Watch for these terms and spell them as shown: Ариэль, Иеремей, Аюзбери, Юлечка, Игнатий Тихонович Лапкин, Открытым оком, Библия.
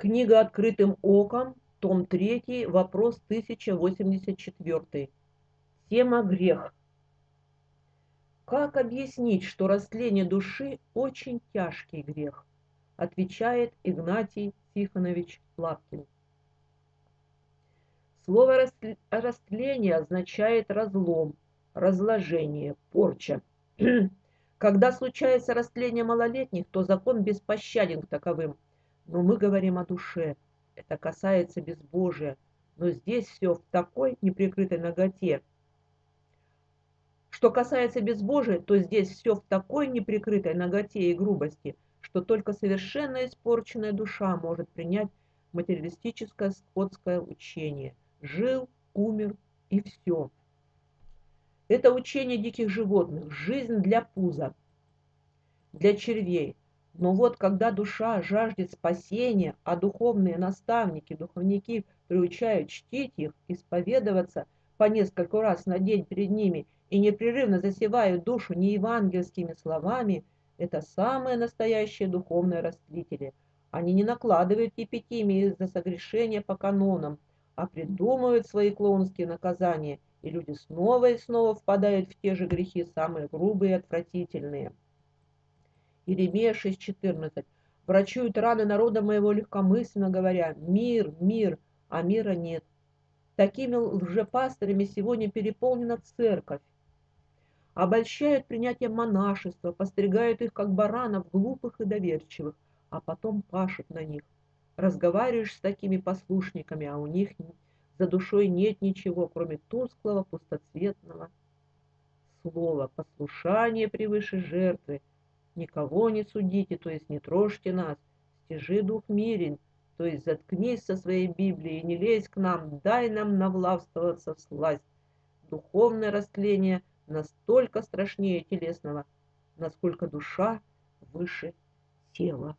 Книга «Открытым оком», том 3, вопрос 1084. Тема «Грех». Как объяснить, что растление души – очень тяжкий грех? Отвечает Игнатий Тихонович Лапкин. Слово «растление» означает разлом, разложение, порча. Когда случается растление малолетних, то закон беспощаден к таковым. Но мы говорим о душе, это касается безбожия, но здесь все в такой неприкрытой наготе. Что касается безбожия, то здесь все в такой неприкрытой наготе и грубости, что только совершенно испорченная душа может принять материалистическое скотское учение. Жил, умер и все. Это учение диких животных, жизнь для пуза, для червей. Но вот когда душа жаждет спасения, а духовные наставники, духовники приучают чтить их, исповедоваться по нескольку раз на день перед ними и непрерывно засевают душу неевангельскими словами, это самые настоящие духовные растлители. Они не накладывают епитимии за согрешение по канонам, а придумывают свои клоунские наказания, и люди снова и снова впадают в те же грехи, самые грубые и отвратительные. Иеремея 6:14. «Врачуют раны народа моего легкомысленно, говоря: мир, мир, а мира нет». Такими лжепастырями сегодня переполнена церковь. Обольщают принятие монашества, постригают их, как баранов, глупых и доверчивых, а потом пашут на них. Разговариваешь с такими послушниками, а у них за душой нет ничего, кроме тусклого, пустоцветного слова. «Послушание превыше жертвы». «Никого не судите, то есть не трожьте нас, стяжи дух мирен, то есть заткнись со своей Библией, не лезь к нам, дай нам навластвоваться всласть». Духовное растление настолько страшнее телесного, насколько душа выше тела.